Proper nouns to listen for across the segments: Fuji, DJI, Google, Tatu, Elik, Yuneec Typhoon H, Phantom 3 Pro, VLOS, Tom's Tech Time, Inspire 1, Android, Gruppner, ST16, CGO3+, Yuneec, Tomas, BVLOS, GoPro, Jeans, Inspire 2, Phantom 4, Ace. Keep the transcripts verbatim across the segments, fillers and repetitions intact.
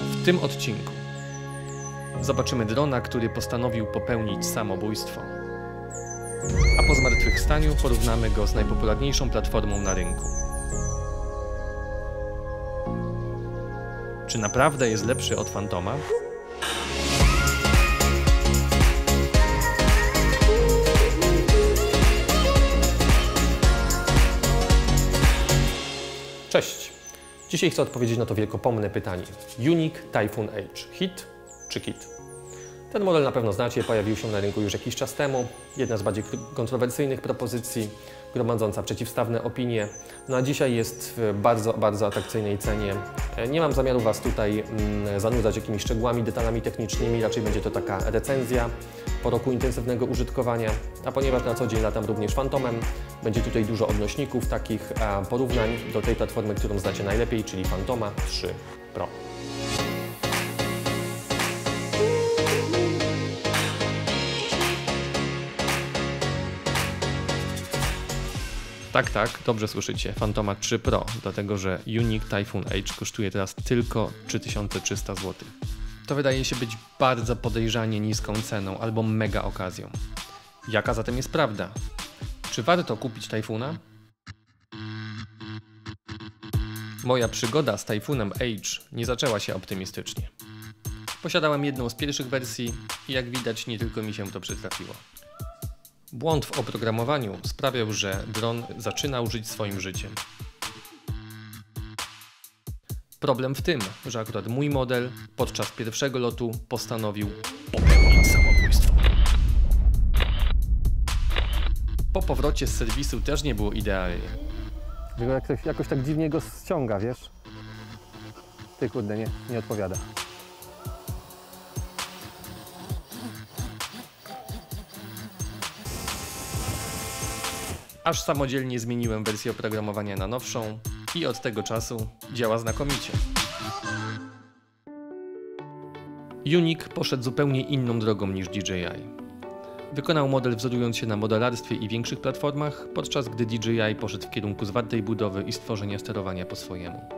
W tym odcinku zobaczymy drona, który postanowił popełnić samobójstwo. A po zmartwychwstaniu porównamy go z najpopularniejszą platformą na rynku. Czy naprawdę jest lepszy od Phantoma? Cześć! Dzisiaj chcę odpowiedzieć na to wielkopomne pytanie. Yuneec Typhoon H. Hit czy kit? Ten model na pewno znacie, pojawił się na rynku już jakiś czas temu. Jedna z bardziej kontrowersyjnych propozycji, gromadząca przeciwstawne opinie. No a dzisiaj jest w bardzo, bardzo atrakcyjnej cenie. Nie mam zamiaru Was tutaj zanudzać jakimiś szczegółami, detalami technicznymi. Raczej będzie to taka recenzja po roku intensywnego użytkowania. A ponieważ na co dzień latam również Phantomem, będzie tutaj dużo odnośników, takich porównań do tej platformy, którą znacie najlepiej, czyli Phantoma trzy Pro. Tak, tak, dobrze słyszycie, Phantoma trzy Pro, dlatego że Yuneec Typhoon H kosztuje teraz tylko trzy tysiące trzysta złotych. To wydaje się być bardzo podejrzanie niską ceną albo mega okazją. Jaka zatem jest prawda? Czy warto kupić Typhoona? Moja przygoda z Typhoonem H nie zaczęła się optymistycznie. Posiadałem jedną z pierwszych wersji i jak widać nie tylko mi się to przytrafiło. Błąd w oprogramowaniu sprawiał, że dron zaczynał żyć swoim życiem. Problem w tym, że akurat mój model podczas pierwszego lotu postanowił popełnić samobójstwo. Po powrocie z serwisu też nie było idealnie. Jakoś, jakoś tak dziwnie go ściąga, wiesz? Ty kurde, nie, nie odpowiada. Aż samodzielnie zmieniłem wersję oprogramowania na nowszą i od tego czasu działa znakomicie. Yuneec poszedł zupełnie inną drogą niż D J I. Wykonał model wzorując się na modelarstwie i większych platformach, podczas gdy D J I poszedł w kierunku zwartej budowy i stworzenia sterowania po swojemu.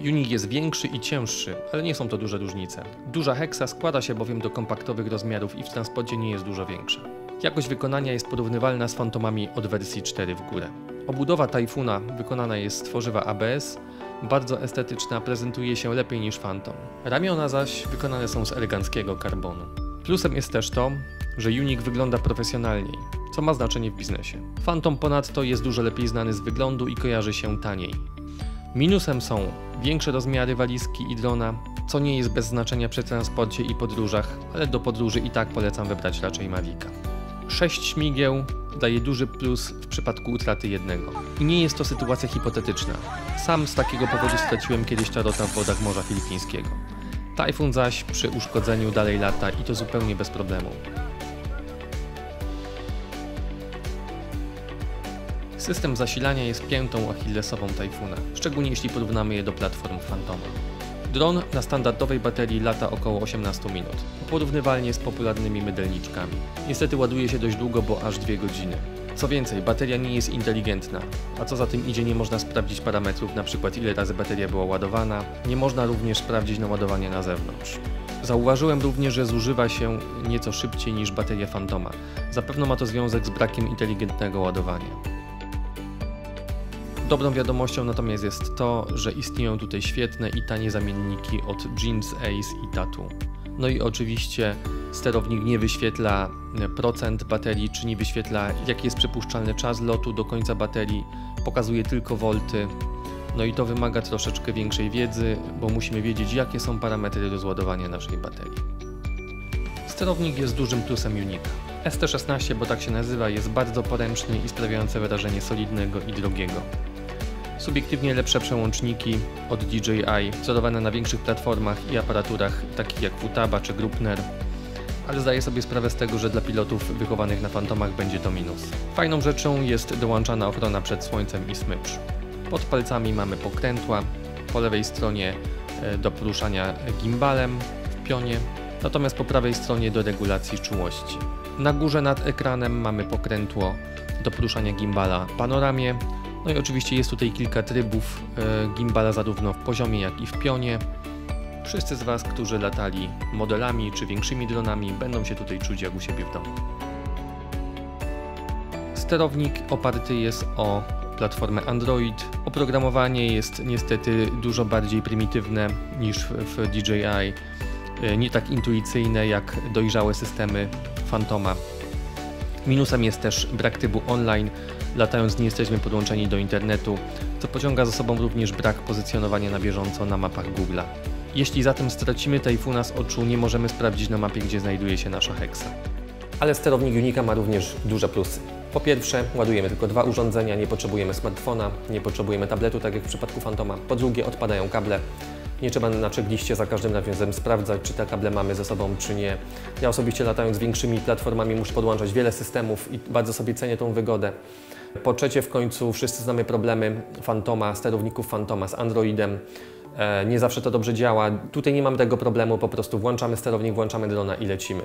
Yuneec jest większy i cięższy, ale nie są to duże różnice. Duża heksa składa się bowiem do kompaktowych rozmiarów i w transporcie nie jest dużo większa. Jakość wykonania jest porównywalna z Phantomami od wersji cztery w górę. Obudowa Typhoona wykonana jest z tworzywa A B S, bardzo estetyczna, prezentuje się lepiej niż Phantom. Ramiona zaś wykonane są z eleganckiego karbonu. Plusem jest też to, że Yuneec wygląda profesjonalniej, co ma znaczenie w biznesie. Phantom ponadto jest dużo lepiej znany z wyglądu i kojarzy się taniej. Minusem są większe rozmiary walizki i drona, co nie jest bez znaczenia przy transporcie i podróżach, ale do podróży i tak polecam wybrać raczej Mavica. sześć śmigieł daje duży plus w przypadku utraty jednego. I nie jest to sytuacja hipotetyczna. Sam z takiego powodu straciłem kiedyś tarota w wodach Morza Filipińskiego. Typhoon zaś przy uszkodzeniu dalej lata i to zupełnie bez problemu. System zasilania jest piętą achillesową Typhoona, szczególnie jeśli porównamy je do platform Phantoma. Dron na standardowej baterii lata około osiemnaście minut, porównywalnie z popularnymi mydelniczkami. Niestety ładuje się dość długo, bo aż dwie godziny. Co więcej, bateria nie jest inteligentna, a co za tym idzie nie można sprawdzić parametrów, np. ile razy bateria była ładowana, nie można również sprawdzić naładowania na zewnątrz. Zauważyłem również, że zużywa się nieco szybciej niż bateria Phantoma. Zapewne ma to związek z brakiem inteligentnego ładowania. Dobrą wiadomością natomiast jest to, że istnieją tutaj świetne i tanie zamienniki od Jeans, Ace i Tatu. No i oczywiście sterownik nie wyświetla procent baterii, czy nie wyświetla jaki jest przypuszczalny czas lotu do końca baterii, pokazuje tylko wolty. No i to wymaga troszeczkę większej wiedzy, bo musimy wiedzieć jakie są parametry rozładowania naszej baterii. Sterownik jest dużym plusem Yuneeca. S T szesnaście, bo tak się nazywa, jest bardzo poręczny i sprawiający wrażenie solidnego i drogiego. Subiektywnie lepsze przełączniki od D J I, wzorowane na większych platformach i aparaturach takich jak Futaba czy Gruppner, ale zdaję sobie sprawę z tego, że dla pilotów wychowanych na Phantomach będzie to minus. Fajną rzeczą jest dołączana ochrona przed słońcem i smycz. Pod palcami mamy pokrętła, po lewej stronie do poruszania gimbalem w pionie, natomiast po prawej stronie do regulacji czułości. Na górze nad ekranem mamy pokrętło do poruszania gimbala w panoramie. No i oczywiście jest tutaj kilka trybów gimbala zarówno w poziomie jak i w pionie. Wszyscy z Was, którzy latali modelami czy większymi dronami, będą się tutaj czuć jak u siebie w domu. Sterownik oparty jest o platformę Android. Oprogramowanie jest niestety dużo bardziej prymitywne niż w D J I. Nie tak intuicyjne jak dojrzałe systemy Phantoma. Minusem jest też brak trybu online. Latając nie jesteśmy podłączeni do internetu, co pociąga za sobą również brak pozycjonowania na bieżąco na mapach Google'a. Jeśli zatem stracimy Typhoona z oczu, nie możemy sprawdzić na mapie, gdzie znajduje się nasza heksa. Ale sterownik Yuneeca ma również duże plusy. Po pierwsze, ładujemy tylko dwa urządzenia, nie potrzebujemy smartfona, nie potrzebujemy tabletu, tak jak w przypadku Phantoma. Po drugie, odpadają kable. Nie trzeba na czekliście za każdym nawiązem sprawdzać, czy te kable mamy ze sobą, czy nie. Ja osobiście latając większymi platformami muszę podłączać wiele systemów i bardzo sobie cenię tą wygodę. Po trzecie, w końcu wszyscy znamy problemy Phantoma, sterowników Phantoma z Androidem. Nie zawsze to dobrze działa. Tutaj nie mam tego problemu, po prostu włączamy sterownik, włączamy drona i lecimy.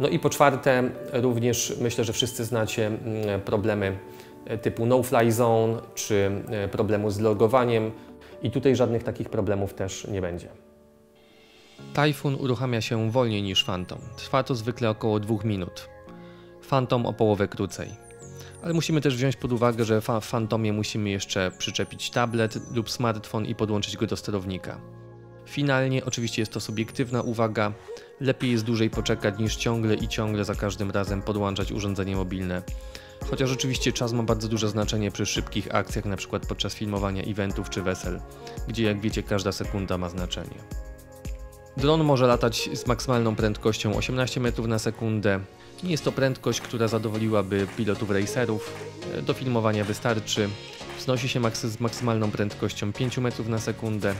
No i po czwarte, również myślę, że wszyscy znacie problemy typu no-fly zone, czy problemu z logowaniem. I tutaj żadnych takich problemów też nie będzie. Typhoon uruchamia się wolniej niż Phantom. Trwa to zwykle około dwóch minut. Phantom o połowę krócej. Ale musimy też wziąć pod uwagę, że w Phantomie musimy jeszcze przyczepić tablet lub smartfon i podłączyć go do sterownika. Finalnie, oczywiście jest to subiektywna uwaga, lepiej jest dłużej poczekać niż ciągle i ciągle za każdym razem podłączać urządzenie mobilne. Chociaż oczywiście czas ma bardzo duże znaczenie przy szybkich akcjach, na przykład podczas filmowania eventów czy wesel, gdzie jak wiecie każda sekunda ma znaczenie. Dron może latać z maksymalną prędkością osiemnaście metrów na sekundę. Nie jest to prędkość, która zadowoliłaby pilotów racerów. Do filmowania wystarczy. Wznosi się z maksymalną prędkością pięć metrów na sekundę.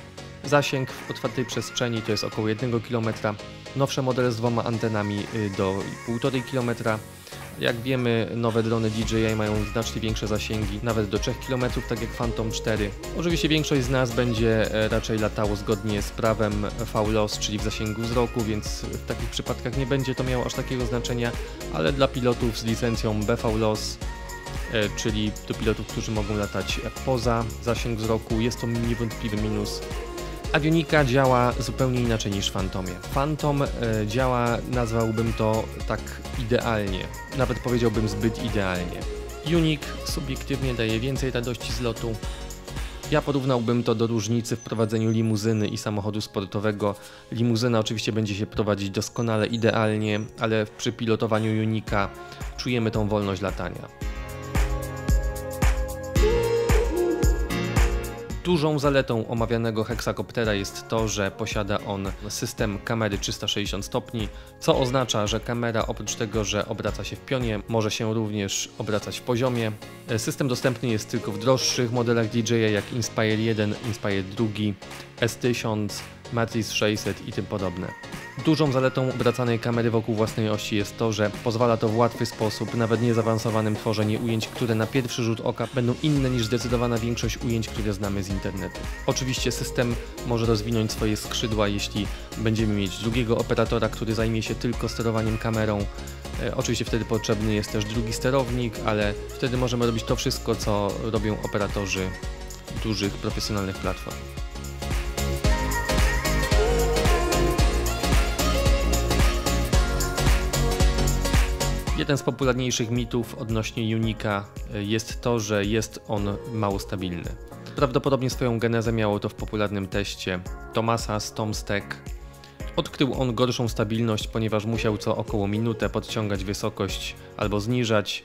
Zasięg w otwartej przestrzeni to jest około jednego kilometra. Nowsze modele z dwoma antenami do półtora kilometra. Jak wiemy, nowe drony D J I mają znacznie większe zasięgi, nawet do trzech kilometrów, tak jak Phantom cztery. Oczywiście większość z nas będzie raczej latało zgodnie z prawem V L O S, czyli w zasięgu wzroku, więc w takich przypadkach nie będzie to miało aż takiego znaczenia, ale dla pilotów z licencją B V L O S, czyli do pilotów, którzy mogą latać poza zasięg wzroku, jest to niewątpliwy minus. A Yuneeca działa zupełnie inaczej niż w Phantomie. Phantom działa, nazwałbym to tak idealnie, nawet powiedziałbym zbyt idealnie. Yuneec subiektywnie daje więcej radości z lotu. Ja porównałbym to do różnicy w prowadzeniu limuzyny i samochodu sportowego. Limuzyna oczywiście będzie się prowadzić doskonale, idealnie, ale przy pilotowaniu Yuneeca czujemy tą wolność latania. Dużą zaletą omawianego heksakoptera jest to, że posiada on system kamery trzysta sześćdziesiąt stopni, co oznacza, że kamera oprócz tego, że obraca się w pionie, może się również obracać w poziomie. System dostępny jest tylko w droższych modelach D J I jak Inspire jeden, Inspire dwa, S tysiąc, Matrice sześćset i tym podobne. Dużą zaletą obracanej kamery wokół własnej osi jest to, że pozwala to w łatwy sposób, nawet niezaawansowanym, tworzenie ujęć, które na pierwszy rzut oka będą inne niż zdecydowana większość ujęć, które znamy z internetu. Oczywiście system może rozwinąć swoje skrzydła, jeśli będziemy mieć drugiego operatora, który zajmie się tylko sterowaniem kamerą. Oczywiście wtedy potrzebny jest też drugi sterownik, ale wtedy możemy robić to wszystko, co robią operatorzy dużych, profesjonalnych platform. Jeden z popularniejszych mitów odnośnie Yuneeca jest to, że jest on mało stabilny. Prawdopodobnie swoją genezę miało to w popularnym teście Tomasa z Tom's Tech. Odkrył on gorszą stabilność, ponieważ musiał co około minutę podciągać wysokość albo zniżać,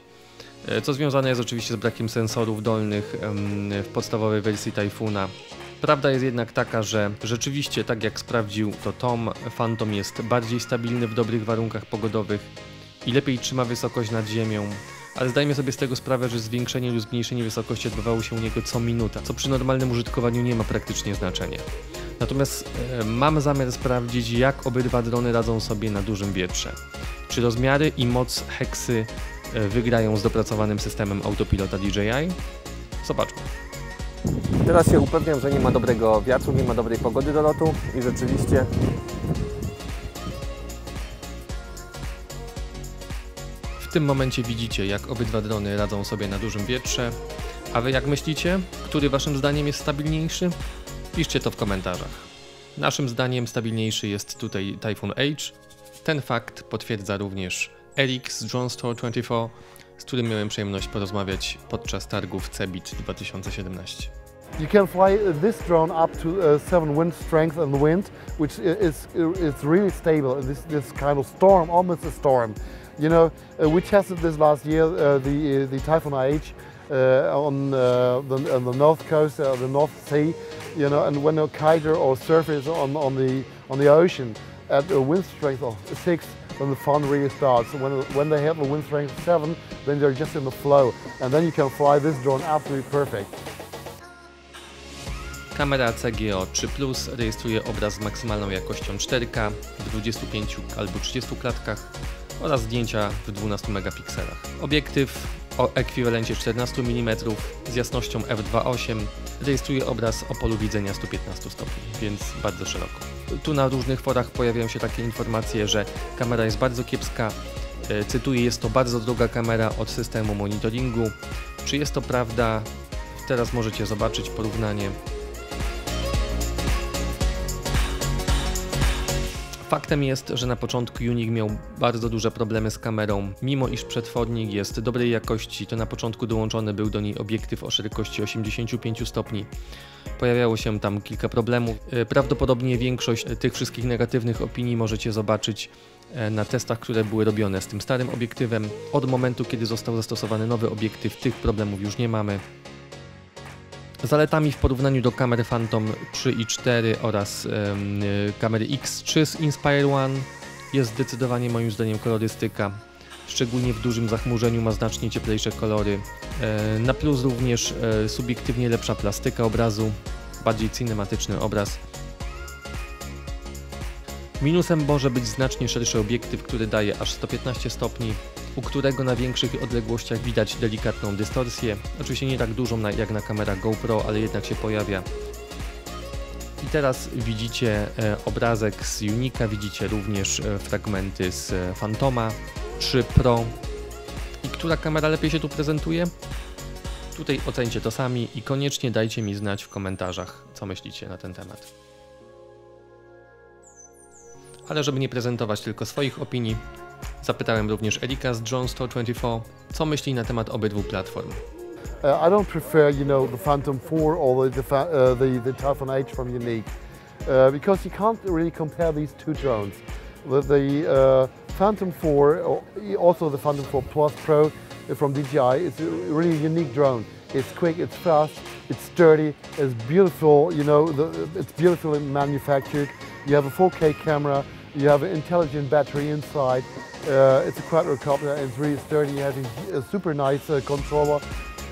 co związane jest oczywiście z brakiem sensorów dolnych w podstawowej wersji Typhoona. Prawda jest jednak taka, że rzeczywiście, tak jak sprawdził to Tom, Phantom jest bardziej stabilny w dobrych warunkach pogodowych i lepiej trzyma wysokość nad ziemią, ale zdajmy sobie z tego sprawę, że zwiększenie lub zmniejszenie wysokości odbywało się u niego co minuta, co przy normalnym użytkowaniu nie ma praktycznie znaczenia. Natomiast e, mam zamiar sprawdzić, jak obydwa drony radzą sobie na dużym wietrze. Czy rozmiary i moc heksy e, wygrają z dopracowanym systemem autopilota D J I? Zobaczmy. Teraz się upewniam, że nie ma dobrego wiatru, nie ma dobrej pogody do lotu i rzeczywiście w tym momencie widzicie, jak obydwa drony radzą sobie na dużym wietrze. A Wy jak myślicie? Który Waszym zdaniem jest stabilniejszy? Piszcie to w komentarzach. Naszym zdaniem stabilniejszy jest tutaj Typhoon H. Ten fakt potwierdza również Elik z DroneStore dwadzieścia cztery, z którym miałem przyjemność porozmawiać podczas targów CeBIT dwa tysiące siedemnaście. You can fly this drone up to uh, seven wind strength and the wind, which is it's really stable. This this kind of storm, almost a storm, you know. Uh, we tested this last year, uh, the the Typhoon I H uh, on uh, the on the north coast, uh, the North Sea, you know. And when a kiter or surfer is on on the on the ocean at a wind strength of six, then the fun really starts. When when they have a wind strength of seven, then they're just in the flow, and then you can fly this drone absolutely perfect. Kamera C G O trzy plus rejestruje obraz z maksymalną jakością cztery K w dwudziestu pięciu albo trzydziestu klatkach oraz zdjęcia w dwunastu megapikselach. Obiektyw o ekwiwalencie czternastu milimetrów z jasnością f dwa przecinek osiem rejestruje obraz o polu widzenia stu piętnastu stopni, więc bardzo szeroko. Tu na różnych forach pojawiają się takie informacje, że kamera jest bardzo kiepska, cytuję, jest to bardzo droga kamera od systemu monitoringu. Czy jest to prawda? Teraz możecie zobaczyć porównanie. Faktem jest, że na początku Yuneec miał bardzo duże problemy z kamerą. Mimo iż przetwornik jest dobrej jakości, to na początku dołączony był do niej obiektyw o szerokości osiemdziesięciu pięciu stopni. Pojawiało się tam kilka problemów. Prawdopodobnie większość tych wszystkich negatywnych opinii możecie zobaczyć na testach, które były robione z tym starym obiektywem. Od momentu, kiedy został zastosowany nowy obiektyw, tych problemów już nie mamy. Zaletami w porównaniu do kamer Phantom trzy i cztery oraz yy, kamery X trzy z Inspire jeden jest zdecydowanie moim zdaniem kolorystyka. Szczególnie w dużym zachmurzeniu ma znacznie cieplejsze kolory. Yy, na plus również yy, subiektywnie lepsza plastyka obrazu, bardziej cinematyczny obraz. Minusem może być znacznie szerszy obiektyw, który daje aż sto piętnaście stopni, u którego na większych odległościach widać delikatną dystorsję, oczywiście nie tak dużą jak na kamerach GoPro, ale jednak się pojawia. I teraz widzicie obrazek z Yuneeca, widzicie również fragmenty z Phantoma trzy Pro. I która kamera lepiej się tu prezentuje? Tutaj ocencie to sami i koniecznie dajcie mi znać w komentarzach, co myślicie na ten temat. Ale żeby nie prezentować tylko swoich opinii, zapytałem również Elika z DroneStore dwadzieścia cztery, co myśli na temat obydwu platform. Uh, I don't prefer, you know, the Phantom four or the, uh, the, the Typhoon H from Yuneec, uh, because you can't really compare these two drones. The, the uh, Phantom four, or also the Phantom four plus Pro from D J I, is a really unique drone. It's quick, it's fast, it's sturdy, it's beautiful, you know, the, it's beautifully manufactured. You have a four K camera. You have an intelligent battery inside. Uh, it's a quadrocopter and it's really sturdy. It has a, a super nice uh, controller.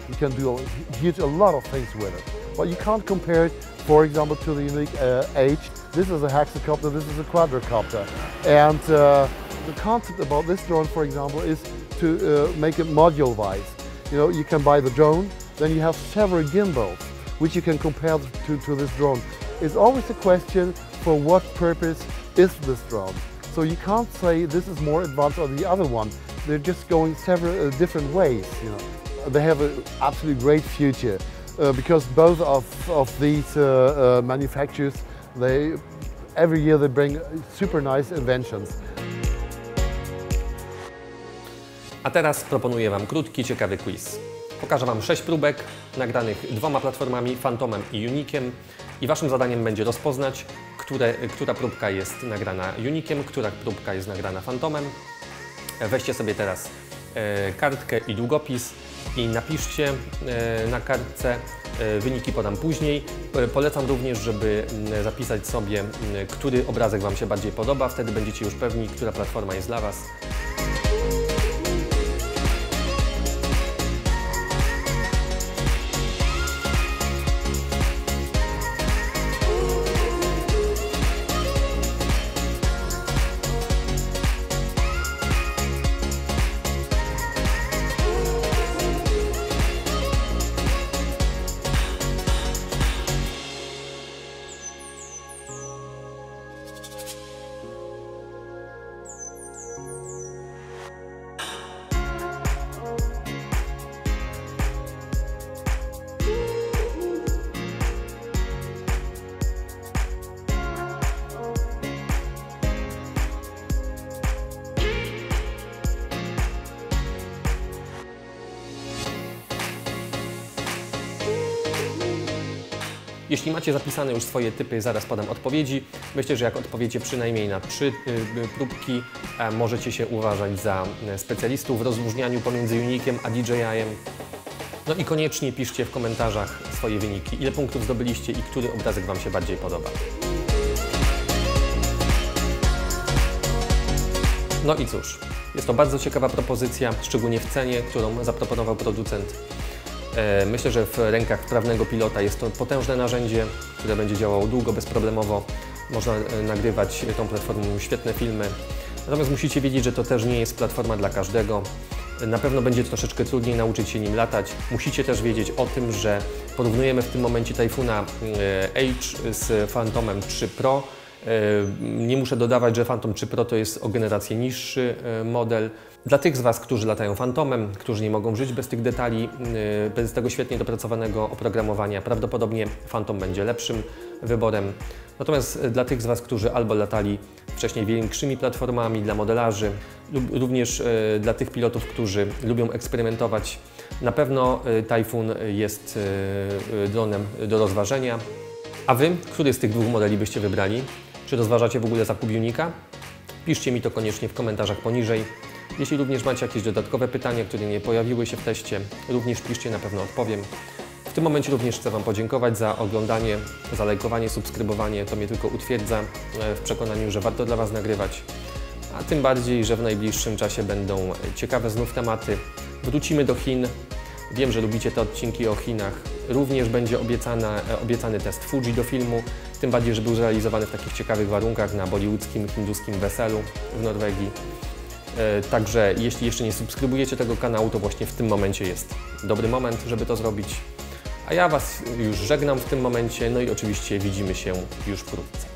You can do a, huge, a lot of things with it. But you can't compare it, for example, to the Yuneec uh, H. This is a hexacopter, this is a quadrocopter. And uh, the concept about this drone, for example, is to uh, make it module-wise. You know, you can buy the drone, then you have several gimbals, which you can compare to, to this drone. It's always a question, for what purpose is this drone? So you can't say this is more advanced or the other one. They're just going several uh, different ways, you know. They have an absolutely great future uh, because both of, of these uh, uh, manufacturers, they, every year they bring super nice inventions. A teraz proponuję Wam krótki, ciekawy quiz. Pokażę Wam sześć próbek nagranych dwoma platformami, Phantomem i Yuneeciem, i Waszym zadaniem będzie rozpoznać, które, która próbka jest nagrana Yuneeciem, która próbka jest nagrana Phantomem. Weźcie sobie teraz e, kartkę i długopis i napiszcie e, na kartce, e, wyniki podam później. E, polecam również, żeby zapisać sobie, e, który obrazek Wam się bardziej podoba, wtedy będziecie już pewni, która platforma jest dla Was. Jeśli macie zapisane już swoje typy, zaraz podam odpowiedzi. Myślę, że jak odpowiecie przynajmniej na trzy próbki, możecie się uważać za specjalistów w rozróżnianiu pomiędzy Yuneeciem a D J I-em. No i koniecznie piszcie w komentarzach swoje wyniki, ile punktów zdobyliście i który obrazek Wam się bardziej podoba. No i cóż, jest to bardzo ciekawa propozycja, szczególnie w cenie, którą zaproponował producent. Myślę, że w rękach sprawnego pilota jest to potężne narzędzie, które będzie działało długo, bezproblemowo. Można nagrywać tą platformą świetne filmy. Natomiast musicie wiedzieć, że to też nie jest platforma dla każdego. Na pewno będzie troszeczkę trudniej nauczyć się nim latać. Musicie też wiedzieć o tym, że porównujemy w tym momencie Typhoona H z Phantomem trzy Pro. Nie muszę dodawać, że Phantom trzy Pro to jest o generację niższy model. Dla tych z Was, którzy latają Phantomem, którzy nie mogą żyć bez tych detali, bez tego świetnie dopracowanego oprogramowania, prawdopodobnie Phantom będzie lepszym wyborem. Natomiast dla tych z Was, którzy albo latali wcześniej większymi platformami dla modelarzy, lub również dla tych pilotów, którzy lubią eksperymentować, na pewno Typhoon jest dronem do rozważenia. A Wy, który z tych dwóch modeli byście wybrali? Czy rozważacie w ogóle zakup Yuneeca? Piszcie mi to koniecznie w komentarzach poniżej. Jeśli również macie jakieś dodatkowe pytania, które nie pojawiły się w teście, również piszcie, na pewno odpowiem. W tym momencie również chcę Wam podziękować za oglądanie, za lajkowanie, subskrybowanie. To mnie tylko utwierdza w przekonaniu, że warto dla Was nagrywać. A tym bardziej, że w najbliższym czasie będą ciekawe znów tematy. Wrócimy do Chin. Wiem, że lubicie te odcinki o Chinach. Również będzie obiecana, obiecany test Fuji do filmu, tym bardziej, że był zrealizowany w takich ciekawych warunkach na bollywoodzkim, hinduskim weselu w Norwegii. Także jeśli jeszcze nie subskrybujecie tego kanału, to właśnie w tym momencie jest dobry moment, żeby to zrobić. A ja Was już żegnam w tym momencie, no i oczywiście widzimy się już wkrótce.